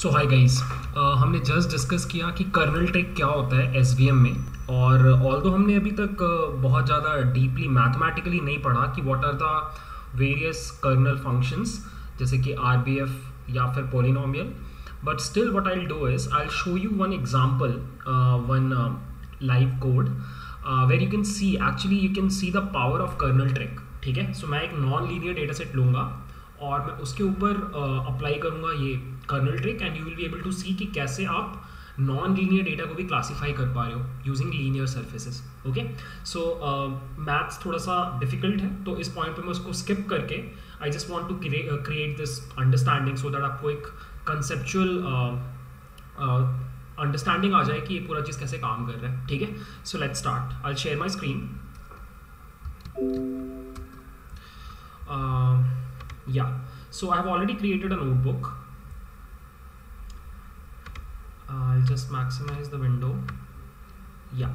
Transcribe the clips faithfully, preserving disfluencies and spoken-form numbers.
सो hi guys, हमने just discuss किया कि कर्नल ट्रिक क्या होता है एस वी एम में, और ऑल्दो हमने अभी तक बहुत ज़्यादा डीपली मैथमेटिकली नहीं पढ़ा कि what are the various kernel functions जैसे कि आर बी एफ या फिर polynomial, but still what I will do is I will show you one example, one live code where you can see, actually you can see the power of kernel trick. ठीक है, सो मैं एक non linear data set लूँगा और मैं उसके ऊपर apply uh, करूँगा ये kernel trick and you will be able to see कि कैसे आप नॉन लीनियर डेटा को भी क्लासीफाई कर पा रहे हो using linear surfaces. Okay, so maths थोड़ा सा डिफिकल्ट है तो इस पॉइंट पे मैं उसको स्किप करके I just want to create this understanding so that आपको एक कंसेप्चुअल अंडरस्टैंडिंग आ जाए कि ये पूरा चीज़ कैसे काम कर रहा है. ठीक है, so let's start. I share my screen. Yeah, so I have already created a notebook. I'll just maximize the window. Yeah,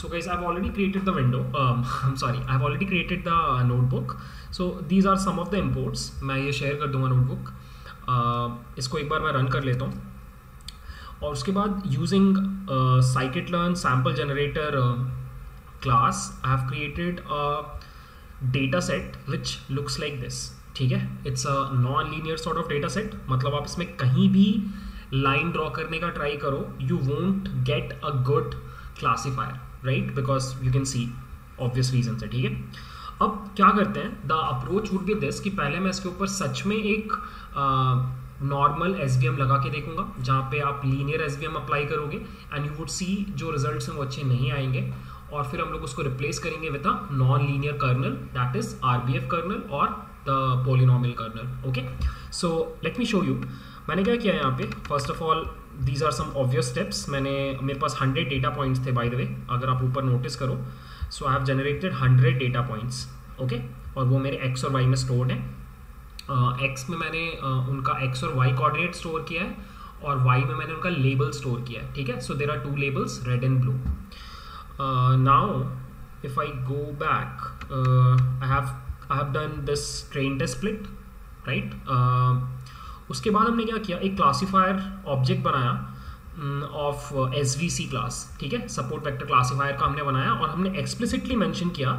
so guys, I've already created the window. Um, I'm sorry, I've already created the notebook. So these are some of the imports. मैं ये share कर दूँगा notebook. Uh, इसको एक बार मैं run कर लेता हूँ. और उसके बाद using uh, scikit-learn sample generator uh, class, I have created a data set which looks like this. ठीक है, it's a non linear sort of data set, मतलब आप इसमें कहीं भी लाइन ड्रॉ करने का ट्राई करो, you won't get a good classifier, right, because you can see obvious reason है. ठीक है, अब क्या करते हैं, the approach would be this कि पहले मैं इसके ऊपर सच में एक नॉर्मल एस वी एम लगा के देखूंगा जहाँ पे आप linear S V M apply करोगे एंड यू वुड सी जो रिजल्ट हैं वो अच्छे नहीं आएंगे, और फिर हम लोग उसको रिप्लेस करेंगे with a non linear kernel, that is R B F kernel और the polynomial kernel. Okay, so let me show you. मैंने क्या किया यहाँ पे, first of all these are some obvious steps. मैंने मेरे पास हंड्रेड data points थे by the way, अगर आप ऊपर notice करो, so I have generated hundred data points. Okay, और वो मेरे x और y में stored है. uh, x में मैंने uh, उनका x और y coordinate store किया है और y में मैंने उनका label store किया है. ठीक है, so there are two labels, red and blue. uh, now if I go back, uh, I have I have done this train test split, right? uh, उसके बाद हमने क्या किया, एक क्लासीफायर ऑब्जेक्ट बनाया of S V C class. ठीक है, support vector classifier का हमने बनाया और हमने एक्सप्लिसिटली मेंशन किया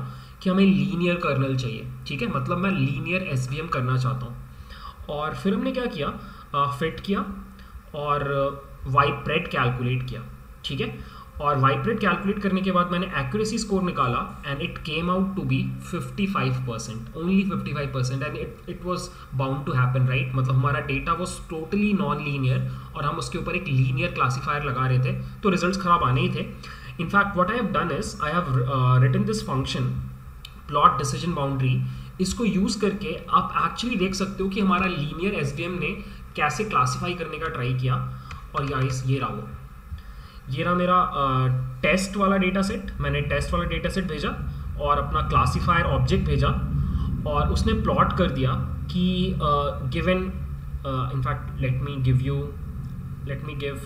कि हमें लीनियर कर्नल चाहिए. ठीक है, मतलब मैं लीनियर एस वी एम करना चाहता हूँ, और फिर हमने क्या किया, फिट किया और वाई प्रेड कैलकुलेट किया. ठीक है, और वाइब्रेट कैलकुलेट करने के बाद मैंने एक्यूरेसी स्कोर निकाला and it came out to be fifty five percent, only fifty five percent, and it it was bound to happen, right, मतलब हमारा data was totally non linear और हम उसके ऊपर एक लीनियर क्लासीफायर लगा रहे थे तो रिजल्ट्स खराब आने ही थे. In fact what I have done is I have written this function plot decision boundary, इसको यूज़ करके आप एक्चुअली देख सकते हो कि हमारा लीनियर एस वी एम ने कैसे क्लासीफाई करने का ट्राई किया. और या इस ये रहा वो ये रहा मेरा टेस्ट वाला डेटा सेट, मैंने टेस्ट वाला डेटा सेट भेजा और अपना क्लासीफायर ऑब्जेक्ट भेजा और उसने प्लॉट कर दिया कि given, in fact let me give you let me give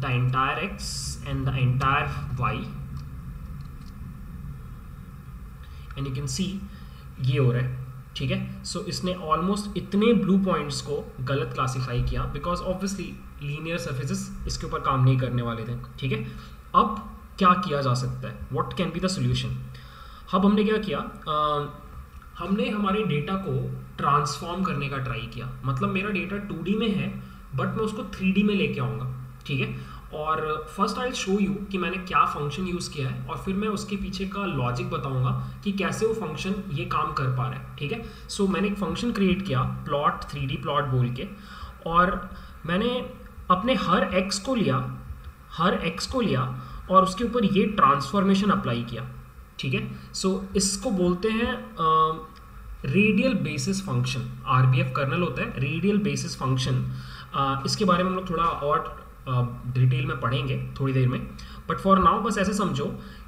the entire X and the entire Y, and you can see ये हो रहा है. ठीक है, सो so, इसने ऑलमोस्ट इतने ब्लू पॉइंट्स को गलत क्लासीफाई किया बिकॉज ऑब्वियसली लीनियर सर्फेसेस इसके ऊपर काम नहीं करने वाले थे. ठीक है, अब क्या किया जा सकता है, what can be the solution. अब हमने क्या किया, uh, हमने हमारे डेटा को ट्रांसफॉर्म करने का ट्राई किया, मतलब मेरा डेटा टू डी में है बट मैं उसको थ्री डी में लेके आऊँगा. ठीक है, और first I will show you कि मैंने क्या फंक्शन यूज़ किया है और फिर मैं उसके पीछे का लॉजिक बताऊँगा कि कैसे वो फंक्शन ये काम कर पा रहा है. ठीक है, सो so, मैंने एक फंक्शन क्रिएट किया प्लॉट, थ्री डी प्लॉट बोल के, और मैंने अपने हर x को लिया हर x को लिया और उसके ऊपर ये ट्रांसफॉर्मेशन अप्लाई किया. ठीक है, सो इसको बोलते हैं radial basis function, RBF kernel होता है रेडियल बेसिस फंक्शन. uh, इसके बारे में हम लोग थोड़ा और डिटेल uh, में पढ़ेंगे थोड़ी देर में, बट फॉर नाउ बस ऐसे समझो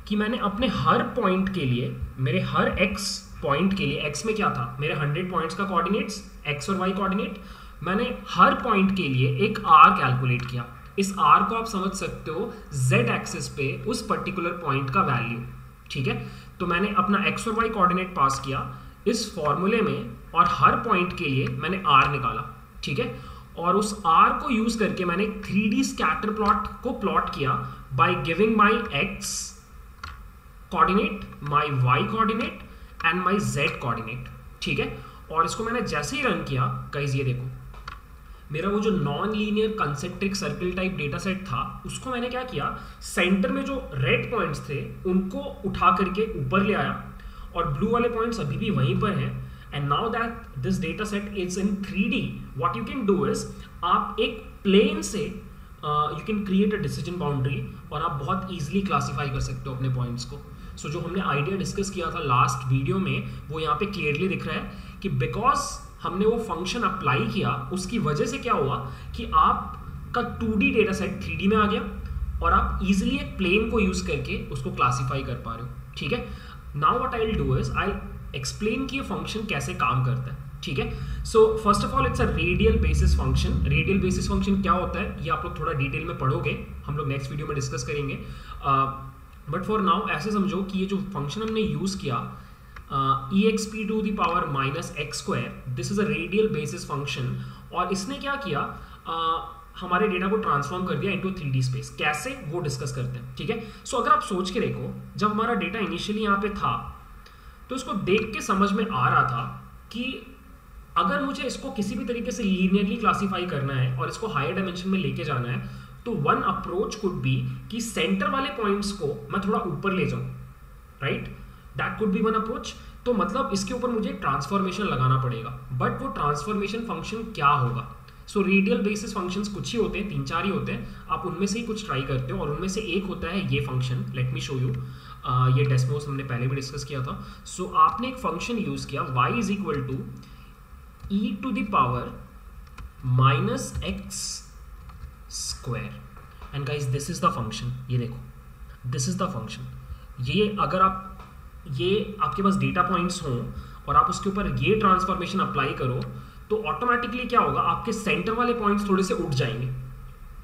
कि मैंने अपने हर पॉइंट के लिए, मेरे हर x पॉइंट के लिए, x में क्या था, मेरे हंड्रेड पॉइंट्स का कोऑर्डिनेट्स x और y कोऑर्डिनेट, मैंने हर पॉइंट के लिए एक आर कैलकुलेट किया. इस आर को आप समझ सकते हो जेड एक्सिस पे उस पर्टिकुलर पॉइंट का वैल्यू. ठीक है, तो मैंने अपना एक्स और वाई कोऑर्डिनेट पास किया इस फॉर्मूले में और हर पॉइंट के लिए मैंने आर निकाला. ठीक है, और उस R को यूज करके मैंने थ्री डी स्कैटर प्लॉट को प्लॉट किया by giving my X coordinate, my Y coordinate and my Z coordinate, ठीक है। और इसको मैंने जैसे ही रन किया गाइस, ये देखो मेरा वो जो non linear concentric circle type data set था उसको मैंने क्या किया, सेंटर में जो रेड पॉइंट्स थे उनको उठा करके ऊपर ले आया और ब्लू वाले पॉइंट्स अभी भी वहीं पर हैं। And now that this data set is in three D, what you can do is आप एक plane से uh, you can create a decision boundary और आप बहुत easily classify कर सकते हो अपने points को। So जो हमने idea discuss किया था last video में वो यहाँ पे clearly दिख रहा है कि because हमने वो function apply किया उसकी वजह से क्या हुआ कि आपका two D data set three D में आ गया और आप easily एक plane को use करके उसको classify कर पा रहे हो, ठीक है। Now what I'll do is I'll explain कि ये फंक्शन कैसे काम करता है, ठीक है। So first of all it's a radial basis function. Radial basis function क्या होता है ये आप लोग थोड़ा डिटेल में पढ़ोगे, हम लोग नेक्स्ट वीडियो में डिस्कस करेंगे, बट फॉर नाउ ऐसे समझो कि ये जो फंक्शन हमने यूज किया E X P to the power minus x square, this is a radial basis function. और इसने क्या किया, uh, हमारे डेटा को ट्रांसफॉर्म कर दिया इनटू थ्री डी स्पेस। कैसे वो डिस्कस करते हैं, ठीक है। सो so, अगर आप सोच के देखो जब हमारा डेटा इनिशियली यहाँ पे था तो इसको देख के समझ में आ रहा था कि अगर मुझे इसको किसी भी तरीके से लीनियरली क्लासीफाई करना है और इसको हायर डायमेंशन में लेके जाना है तो वन अप्रोच कुड बी कि सेंटर वाले पॉइंट्स को मैं थोड़ा ऊपर ले जाऊं, right, that could be one approach. तो मतलब इसके ऊपर मुझे ट्रांसफॉर्मेशन लगाना पड़ेगा, बट वो ट्रांसफॉर्मेशन फंक्शन क्या होगा। सो रेडियल बेसिस फंक्शंस कुछ ही होते हैं, तीन चार ही होते हैं, आप उनमें से ही कुछ ट्राई करते हो और उनमें से एक होता है ये function. Let me show you, ये डेस्मोस हमने पहले भी डिस्कस किया था। सो so, आपने एक फंक्शन यूज किया y is equal to E to the power minus x square and guys this is the function, ये देखो दिस इज द फंक्शन। ये अगर आप ये आपके पास डेटा पॉइंट्स हों और आप उसके ऊपर ये ट्रांसफॉर्मेशन अप्लाई करो तो ऑटोमेटिकली क्या होगा, आपके सेंटर वाले पॉइंट्स थोड़े से उठ जाएंगे,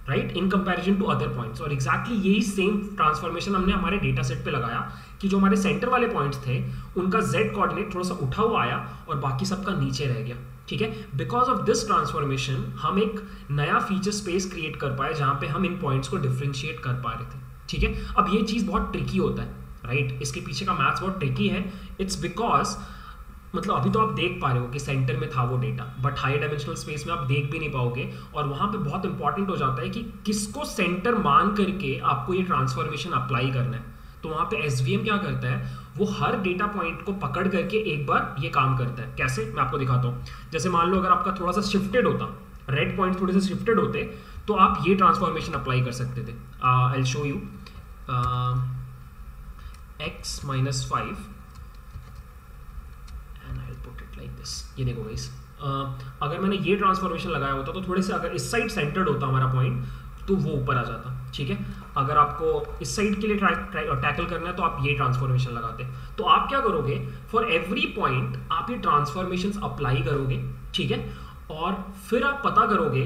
right, in comparison to other points. और एक्जैक्टली exactly यही सेम ट्रांसफॉर्मेशन हमने हमारे डेटा सेट पे लगाया कि जो हमारे सेंटर वाले पॉइंट्स थे उनका z कोऑर्डिनेट थोड़ा सा उठा हुआ आया और बाकी सबका नीचे रह गया, ठीक है। बिकॉज ऑफ दिस ट्रांसफॉर्मेशन हम एक नया फीचर स्पेस क्रिएट कर पाए जहाँ पे हम इन पॉइंट्स को डिफ्रेंशिएट कर पा रहे थे, ठीक है। अब ये चीज़ बहुत ट्रिकी होता है, राइट right? इसके पीछे का मैथ्स बहुत ट्रिकी है। इट्स बिकॉज मतलब अभी तो आप देख पा रहे हो कि सेंटर में था वो data, but high dimensional space में आप देख भी नहीं पाओगे और वहाँ पे बहुत इंपॉर्टेंट हो जाता है कि किसको सेंटर मान करके आपको ये ट्रांसफॉर्मेशन अप्लाई करना है। तो वहाँ पे एस वी एम क्या करता है, वो हर डेटा पॉइंट को पकड़ करके एक बार ये काम करता है। कैसे, मैं आपको दिखाता हूँ। जैसे मान लो अगर आपका थोड़ा सा शिफ्टेड होता, रेड पॉइंट थोड़े से शिफ्टेड होते तो आप ये ट्रांसफॉर्मेशन अप्लाई कर सकते थे। I will show you, X minus five, ये देखो गाइस, अगर मैंने ये ट्रांसफॉर्मेशन लगाया होता तो थोड़े से अगर इस साइड सेंटर्ड होता हमारा पॉइंट तो वो ऊपर आ जाता, ठीक है। अगर आपको इस साइड के लिए टैकल करना है तो आप ये ट्रांसफॉर्मेशन लगाते। तो आप क्या करोगे, फॉर एवरी पॉइंट आप ये ट्रांसफॉर्मेशन अप्लाई करोगे, ठीक है। और फिर आप पता करोगे,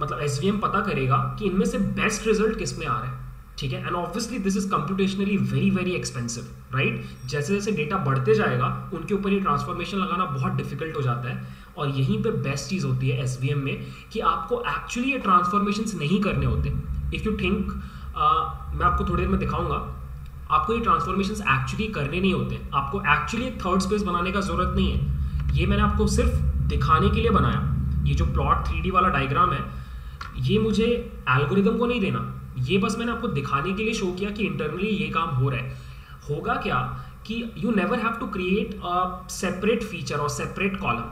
मतलब एस वी एम पता करेगा कि इनमें से बेस्ट रिजल्ट किस में आ रहा है, ठीक है। And obviously this is computationally very very expensive, right. जैसे जैसे डेटा बढ़ते जाएगा उनके ऊपर ये ट्रांसफॉर्मेशन लगाना बहुत डिफिकल्ट हो जाता है। और यहीं पे बेस्ट चीज़ होती है एस वी एम में कि आपको एक्चुअली ये ट्रांसफॉर्मेशंस नहीं करने होते। इफ़ यू थिंक, मैं आपको थोड़ी देर में दिखाऊंगा, आपको ये ट्रांसफॉर्मेशंस एक्चुअली करने नहीं होते। आपको एक्चुअली एक थर्ड स्पेस बनाने का जरूरत नहीं है, ये मैंने आपको सिर्फ दिखाने के लिए बनाया। ये जो प्लॉट थ्री डी वाला डायग्राम है ये मुझे एल्गोरिदम को नहीं देना, ये बस मैंने आपको दिखाने के लिए शो किया कि इंटरनली ये काम हो रहा है। होगा क्या कि you never have to create a separate feature और सेपरेट कॉलम,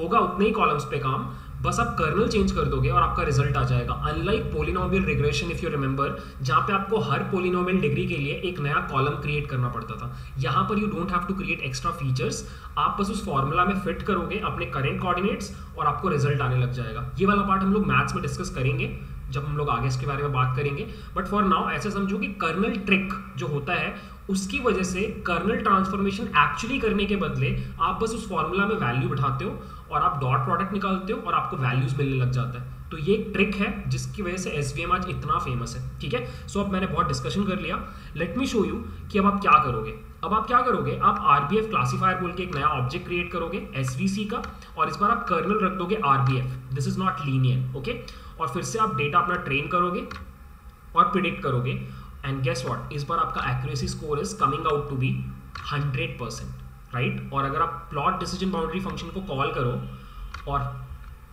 होगा उतने ही कॉलम्स पे काम, बस आप कर्नल चेंज कर दोगे और आपका रिजल्ट आ जाएगा। Unlike polynomial regression if you remember, जहाँ पे आपको हर पोलिनोमियल डिग्री के लिए एक नया कॉलम क्रिएट करना पड़ता था, यहाँ पर you don't have to create extra features, आप बस उस फॉर्मूला में फिट करोगे अपने करेंट कोऑर्डिनेट्स और आपको रिजल्ट आने लग जाएगा। ये वाला पार्ट हम लोग मैथ्स में डिस्कस करेंगे जब हम लोग आगे इसके बारे में बात करेंगे। बट फॉर नाउ ऐसे समझो कि कर्नल ट्रिक जो होता है उसकी वजह से कर्नल ट्रांसफॉर्मेशन एक्चुअली करने के बदले आप बस उस फॉर्मूला में वैल्यू बिठाते हो और आप डॉट प्रोडक्ट निकालते हो और आपको वैल्यूज मिलने लग जाता है। तो ये एक ट्रिक है जिसकी वजह से एसवीएम आज इतना फेमस है, ठीक है। सो so, अब मैंने बहुत डिस्कशन कर लिया, लेट मी शो यू कि अब आप क्या करोगे। अब आप क्या करोगे, आप आरबीएफ क्लासिफायर बोल के एक नया ऑब्जेक्ट क्रिएट करोगे एसवीसी का, और इस बार आप कर्नल रख दोगे RBF, this is not linear, okay. और फिर से आप डेटा अपना ट्रेन करोगे और प्रिडिक्ट करोगे, एंड गेस व्हाट, इस बार आपका accuracy score is coming out to be hundred percent, right. और अगर आप प्लॉट डिसीजन बाउंड्री फंक्शन को कॉल करो और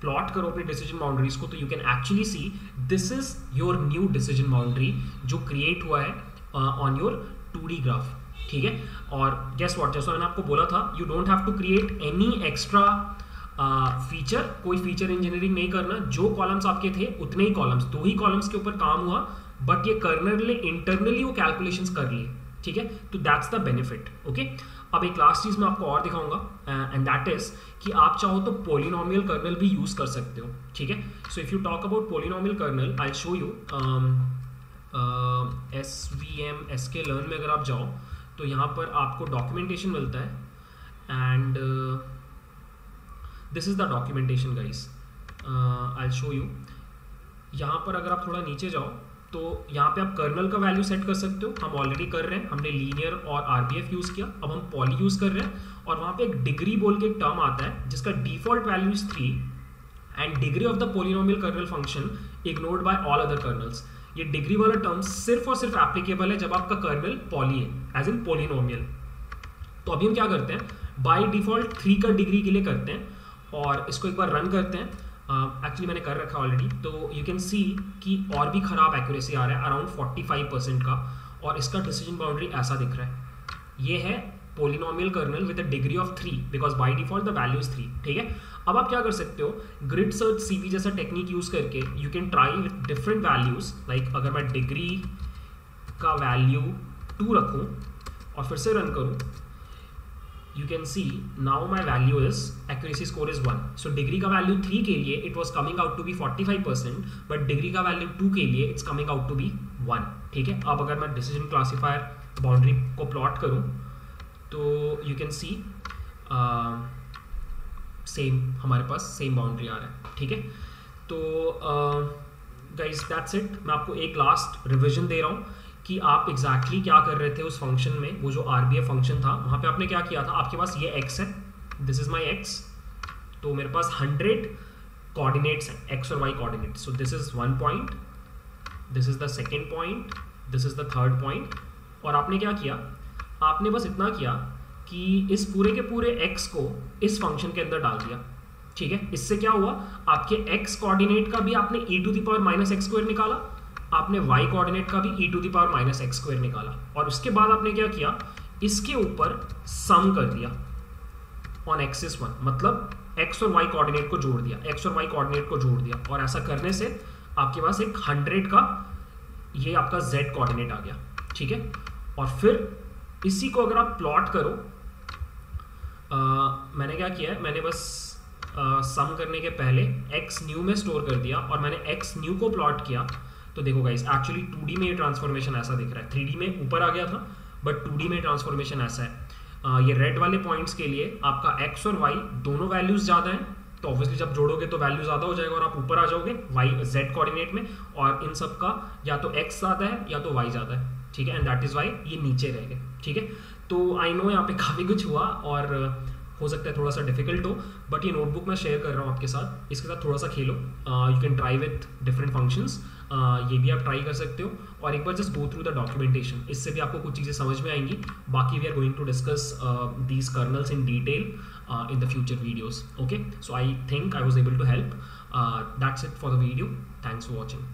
प्लॉट करो अपनी डिसीजन बाउंड्रीज को, तो you can actually see this is your new decision boundary जो क्रिएट हुआ है on your two D graph, ठीक है। और गेस व्हाट, जैसा मैंने आपको बोला था, you don't have to create any extra feature, कोई फीचर इंजीनियरिंग नहीं करना, जो कॉलम्स आपके थे उतने ही कॉलम्स, दो ही कॉलम्स के ऊपर काम हुआ, बट ये कर्नल ने इंटरनली वो कैलकुलेशंस कर लिए, ठीक है। तो दैट्स द बेनिफिट, ओके। अब एक लास्ट चीज़ मैं आपको और दिखाऊंगा, एंड दैट इज कि आप चाहो तो पोलिनोमियल कर्नल भी यूज़ कर सकते हो, ठीक है। So if you talk about polynomial kernel, I show you S V M S K learn में अगर आप जाओ तो यहाँ पर आपको डॉक्यूमेंटेशन मिलता है, and this is the documentation guys, I show you. यहाँ पर अगर आप थोड़ा नीचे जाओ तो यहाँ पे आप कर्नल का वैल्यू सेट कर सकते हो, हम ऑलरेडी कर रहे हैं, हमने लीनियर और आरबीएफ यूज़ किया, अब हम पॉली यूज़ कर रहे हैं। और वहाँ पे एक डिग्री बोल के एक टर्म आता है जिसका default value is three, and degree of the polynomial kernel function ignored by all other kernels. ये डिग्री वाला टर्म सिर्फ और सिर्फ एप्लीकेबल है जब आपका कर्नल पॉली है, एज इन पोलिनोमियल। तो अभी हम क्या करते हैं, बाई डिफॉल्ट थ्री का डिग्री के लिए करते हैं, और इसको एक बार रन करते हैं। एक्चुअली uh, मैंने कर रखा ऑलरेडी, तो यू कैन सी कि और भी ख़राब एक्यूरेसी आ रहा है अराउंड फोर्टी फाइव परसेंट का, और इसका डिसीजन बाउंड्री ऐसा दिख रहा है। ये है polynomial kernel with a degree of three, because by default the value is three, ठीक है। अब आप क्या कर सकते हो, ग्रिड सर्च सीवी जैसा टेक्निक यूज़ करके you can try with different values, like अगर मैं डिग्री का वैल्यू टू रखूँ और फिर से रन करूँ, you can see now my value is accuracy score is one. so degree का value three के लिए it was coming out to be forty five percent, but degree का value two के लिए it's coming out to be one, ठीक है। अब अगर मैं decision classifier boundary को plot करूँ तो you can see uh, same, हमारे पास same boundary आ रहा है, ठीक है। तो uh, guys that's it, मैं आपको एक last revision दे रहा हूँ कि आप एग्जैक्टली exactly क्या कर रहे थे उस फंक्शन में, वो जो आरबीएफ फंक्शन था वहाँ पे आपने क्या किया था। आपके पास ये एक्स है, दिस इज माय एक्स, तो मेरे पास हंड्रेड कोऑर्डिनेट्स हैं, एक्स और Y coordinates. So this is one point, this is the second point, this is the third point. और आपने क्या किया, आपने बस इतना किया कि इस पूरे के पूरे एक्स को इस फंक्शन के अंदर डाल दिया, ठीक है। इससे क्या हुआ, आपके एक्स कोऑर्डिनेट का भी आपने e to the power minus x square निकाला, आपने y कोऑर्डिनेट का भी e to the power minus x square निकाला, और उसके बाद आपने क्या किया, इसके ऊपर सम कर दिया ऑन एक्सिस वन, मतलब x और y कोऑर्डिनेट को जोड़ दिया, x और y कोऑर्डिनेट को जोड़ दिया। और ऐसा करने से आपके पास एक हंड्रेड का ये आपका z कोऑर्डिनेट आ गया, ठीक है। और फिर इसी को अगर आप प्लॉट करो, आ, मैंने क्या किया है, मैंने बस सम uh, करने के पहले x न्यू में स्टोर कर दिया, और मैंने x न्यू को प्लॉट किया तो देखो गाइस, एक्चुअली टू डी में ये ट्रांसफॉर्मेशन ऐसा दिख रहा है, थ्री डी में ऊपर आ गया था, बट टू डी में ट्रांसफॉर्मेशन ऐसा है। आ, ये रेड वाले पॉइंट्स के लिए आपका x और y दोनों वैल्यूज़ ज़्यादा हैं, तो ऑब्वियसली जब जोड़ोगे तो वैल्यू ज़्यादा हो जाएगा और आप ऊपर आ जाओगे y z कोऑर्डिनेट में, और इन सब का या तो x ज़्यादा है या तो y ज़्यादा है, ठीक है। एंड दैट इज़ वाई ये नीचे रह गए, ठीक है। तो आई नो यहाँ पे काफ़ी कुछ हुआ और हो सकता है थोड़ा सा डिफिकल्ट हो, बट ये नोटबुक मैं शेयर कर रहा हूँ आपके साथ, इसके साथ थोड़ा सा खेलो, you can try with different functions, ये भी आप ट्राई कर सकते हो। और एक बार just go through the documentation, इससे भी आपको कुछ चीज़ें समझ में आएंगी। बाकी we are going to discuss these kernels in detail in the future videos, okay. So I think I was able to help, That's it for the video. Thanks for watching.